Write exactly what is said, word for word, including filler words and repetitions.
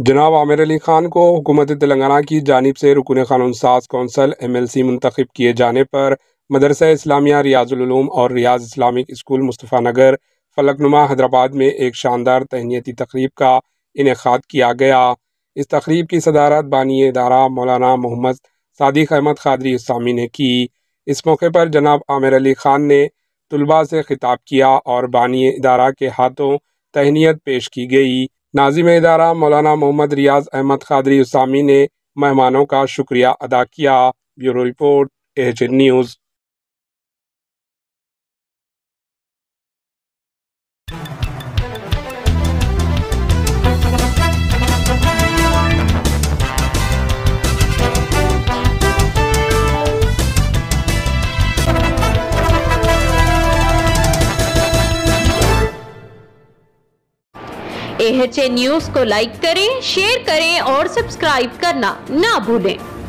जनाब आमिर अली खान को हुकूमत तेलंगाना की जानिब से रुकन क़ानून साज़ कौंसल एम एल सी मुंतखब किए जाने पर मदरसा इस्लामिया रियाजूम और रियाज इस्लामिक स्कूल मुस्तफ़ा नगर फलकनुमा हैदराबाद में एक शानदार तहनीती तकरीब का इनेकाद किया गया। इस तकरीब की सदारत बानी इदारा मौलाना मोहम्मद सदीक अहमद ख़री सामी ने की। इस मौके पर जनाब आमिर अली खान ने तुलबा से खिताब किया और बानी इदारा के हाथों तहनीत पेश की गई। नाजिम इदारा मौलाना मोहम्मद रियाज अहमद खादरी सामी ने मेहमानों का शुक्रिया अदा किया। Bureau report, H N news. H N news को लाइक करें, शेयर करें और सब्सक्राइब करना ना भूलें।